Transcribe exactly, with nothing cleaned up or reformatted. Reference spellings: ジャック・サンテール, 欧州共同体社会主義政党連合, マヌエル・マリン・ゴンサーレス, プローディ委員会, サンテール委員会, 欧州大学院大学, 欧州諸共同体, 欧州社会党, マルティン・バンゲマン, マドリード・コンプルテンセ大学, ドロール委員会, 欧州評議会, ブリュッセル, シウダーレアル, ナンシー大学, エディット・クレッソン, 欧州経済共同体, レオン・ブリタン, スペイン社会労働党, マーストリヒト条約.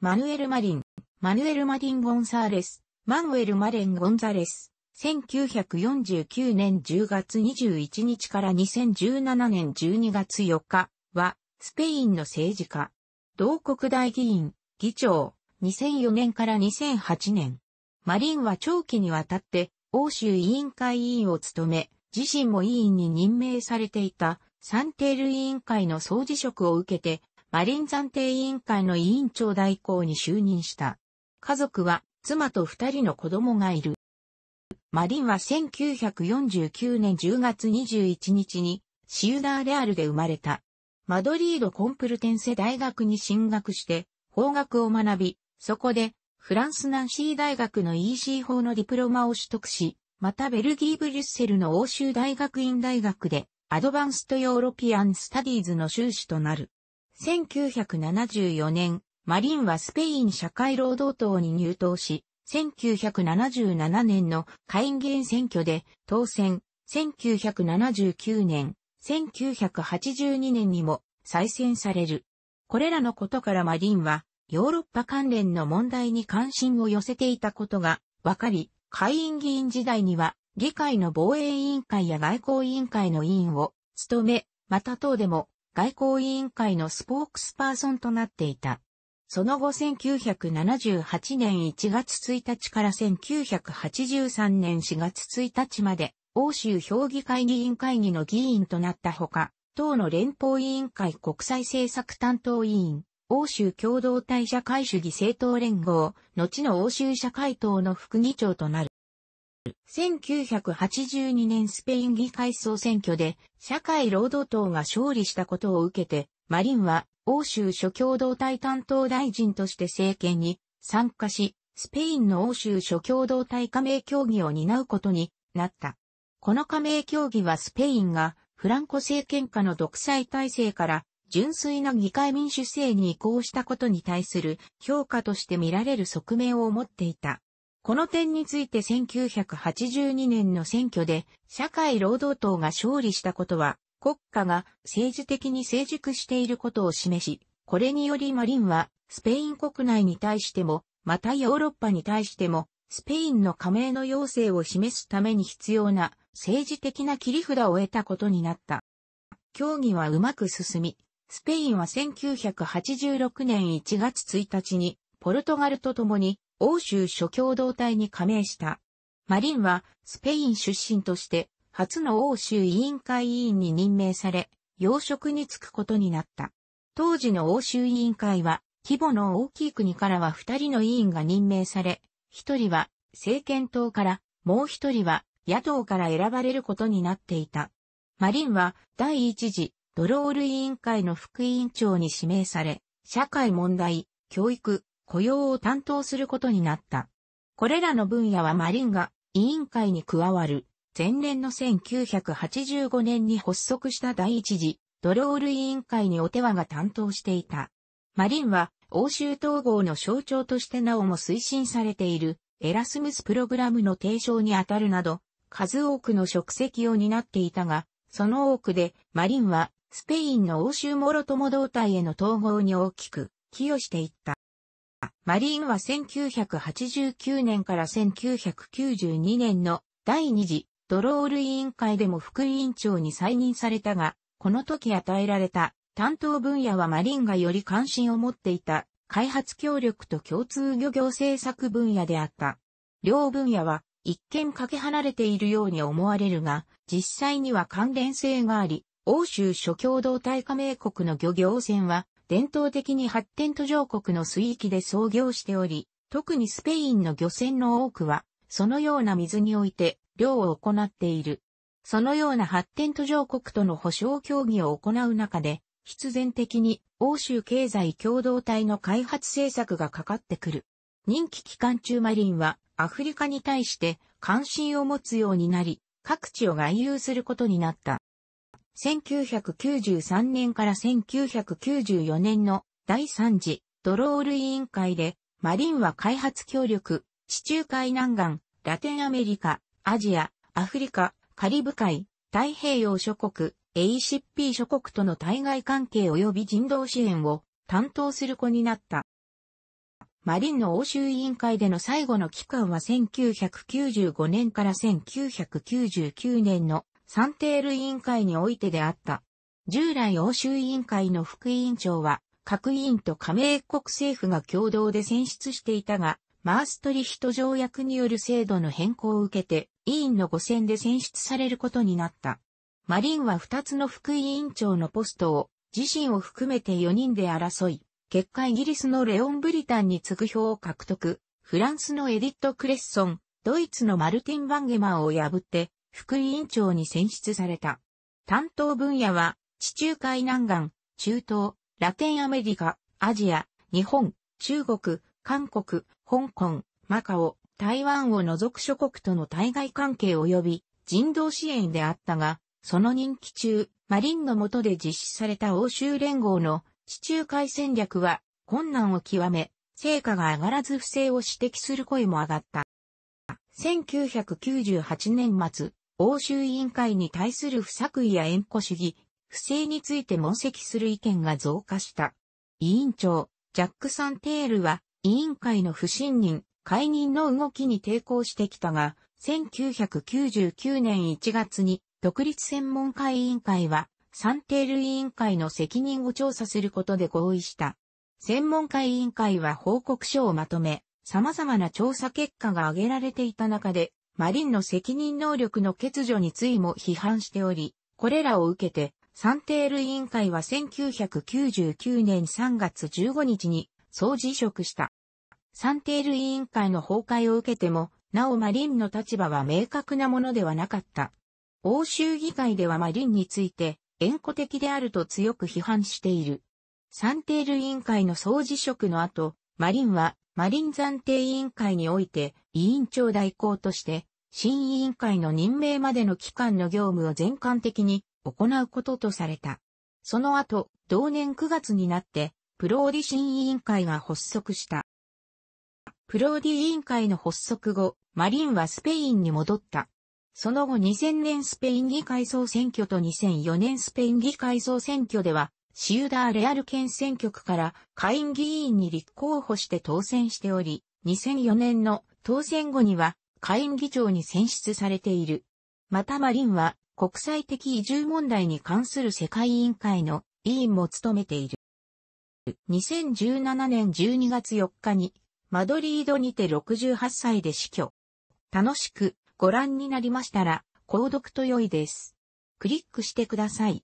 マヌエル・マリン、マヌエル・マリン・ゴンサーレス、マヌエル・マレン・ゴンザレス、せんきゅうひゃくよんじゅうきゅうねんじゅうがつにじゅういちにちからにせんじゅうななねんじゅうにがつよっかは、スペインの政治家、同国大議員、議長、にせんよねんからにせんはちねん。マリンは長期にわたって、欧州委員会委員を務め、自身も委員に任命されていた、サンテール委員会の総辞職を受けて、マリン暫定委員会の委員長代行に就任した。家族は、妻と二人の子供がいる。マリンはせんきゅうひゃくよんじゅうきゅうねんじゅうがつにじゅういちにちにシウダーレアルで生まれた。マドリード・コンプルテンセ大学に進学して法学を学び、そこでフランスナンシー大学の イーシー 法のディプロマを取得し、またベルギー・ブリュッセルの欧州大学院大学でアドバンスト・ヨーロピアン・スタディーズの修士となる。せんきゅうひゃくななじゅうよねん、マリンはスペイン社会労働党に入党し、せんきゅうひゃくななじゅうななねんの下院議員選挙で当選、せんきゅうひゃくななじゅうきゅうねん、せんきゅうひゃくはちじゅうにねんにも再選される。これらのことからマリンはヨーロッパ関連の問題に関心を寄せていたことがわかり、下院議員時代には議会の防衛委員会や外交委員会の委員を務め、また党でも外交委員会のスポークスパーソンとなっていた。その後せんきゅうひゃくななじゅうはちねんいちがつついたちからせんきゅうひゃくはちじゅうさんねんしがつついたちまで欧州評議会議員会議の議員となったほか、党の連邦委員会国際政策担当委員、欧州共同体社会主義政党連合、後の欧州社会党の副議長となる。せんきゅうひゃくはちじゅうにねんスペイン議会総選挙で社会労働党が勝利したことを受けて、マリンは欧州諸共同体担当大臣として政権に参加し、スペインの欧州諸共同体加盟協議を担うことになった。この加盟協議はスペインがフランコ政権下の独裁体制から純粋な議会民主制に移行したことに対する評価として見られる側面を持っていた。この点についてせんきゅうひゃくはちじゅうにねんの選挙で社会労働党が勝利したことは、国家が政治的に成熟していることを示し、これによりマリンはスペイン国内に対しても、またヨーロッパに対しても、スペインの加盟の要請を示すために必要な政治的な切り札を得たことになった。協議はうまく進み、スペインはせんきゅうひゃくはちじゅうろくねんいちがつついたちにポルトガルと共に欧州諸共同体に加盟した。マリンはスペイン出身として、初の欧州委員会委員に任命され、要職に就くことになった。当時の欧州委員会は、規模の大きい国からはふたりの委員が任命され、ひとりは政権党から、もうひとりは野党から選ばれることになっていた。マリンは第一次ドロール委員会の副委員長に指名され、社会問題、教育、雇用を担当することになった。これらの分野はマリンが委員会に加わる。前年のせんきゅうひゃくはちじゅうごねんに発足した第一次ドロール委員会にオテワが担当していた。マリンは欧州統合の象徴としてなおも推進されているエラスムスプログラムの提唱にあたるなど数多くの職責を担っていたが、その多くでマリンはスペインの欧州諸共同体への統合に大きく寄与していった。マリンはせんきゅうひゃくはちじゅうきゅうねんからせんきゅうひゃくきゅうじゅうにねんの第二次ドロール委員会でも副委員長に再任されたが、この時与えられた担当分野はマリンがより関心を持っていた開発協力と共通漁業政策分野であった。両分野は一見かけ離れているように思われるが、実際には関連性があり、欧州諸共同体加盟国の漁業船は伝統的に発展途上国の水域で操業しており、特にスペインの漁船の多くは、そのような水において、漁を行っている。そのような発展途上国との保障協議を行う中で、必然的に欧州経済共同体の開発政策がかかってくる。任期期間中マリンはアフリカに対して関心を持つようになり、各地を外遊することになった。せんきゅうひゃくきゅうじゅうさんねんからせんきゅうひゃくきゅうじゅうよねんの第三次ドロール委員会で、マリンは開発協力、地中海南岸、ラテンアメリカ、アジア、アフリカ、カリブ海、太平洋諸国、エーシーピー 諸国との対外関係及び人道支援を担当する子になった。マリンの欧州委員会での最後の期間はせんきゅうひゃくきゅうじゅうごねんからせんきゅうひゃくきゅうじゅうきゅうねんのサンテール委員会においてであった。従来欧州委員会の副委員長は各委員と加盟国政府が共同で選出していたが、マーストリヒト条約による制度の変更を受けて委員のご選で選出されることになった。マリンはふたつの副委員長のポストを自身を含めてよにんで争い、結果イギリスのレオン・ブリタンに次ぐ票を獲得、フランスのエディット・クレッソン、ドイツのマルティン・バンゲマーを破って副委員長に選出された。担当分野は地中海南岸、中東、ラテンアメリカ、アジア、日本、中国、韓国、香港、マカオ、台湾を除く諸国との対外関係及び人道支援であったが、その任期中、マリンの下で実施された欧州連合の地中海戦略は困難を極め、成果が上がらず不正を指摘する声も上がった。せんきゅうひゃくきゅうじゅうはちねん末、欧州委員会に対する不作為や縁故主義、不正について問責する意見が増加した。委員長、ジャック・サンテールは委員会の不信任、解任の動きに抵抗してきたが、せんきゅうひゃくきゅうじゅうきゅうねんいちがつに独立専門家委員会は、サンテール委員会の責任を調査することで合意した。専門家委員会は報告書をまとめ、様々な調査結果が挙げられていた中で、マリンの責任能力の欠如についても批判しており、これらを受けて、サンテール委員会はせんきゅうひゃくきゅうじゅうきゅうねんさんがつじゅうごにちに総辞職した。サンテール委員会の崩壊を受けても、なおマリンの立場は明確なものではなかった。欧州議会ではマリンについて、縁故的であると強く批判している。サンテール委員会の総辞職の後、マリンはマリン暫定委員会において委員長代行として、新委員会の任命までの期間の業務を全館的に行うこととされた。その後、同年くがつになって、プローディ新委員会が発足した。プローディ委員会の発足後、マリンはスペインに戻った。その後にせんねんスペイン議会総選挙とにせんよねんスペイン議会総選挙では、シウダーレアル県選挙区から下院議員に立候補して当選しており、にせんよねんの当選後には下院議長に選出されている。またマリンは国際的移住問題に関する世界委員会の委員も務めている。にせんじゅうななねんじゅうにがつよっかにマドリードにてろくじゅうはっさいで死去。楽しくご覧になりましたら、購読と良いです。クリックしてください。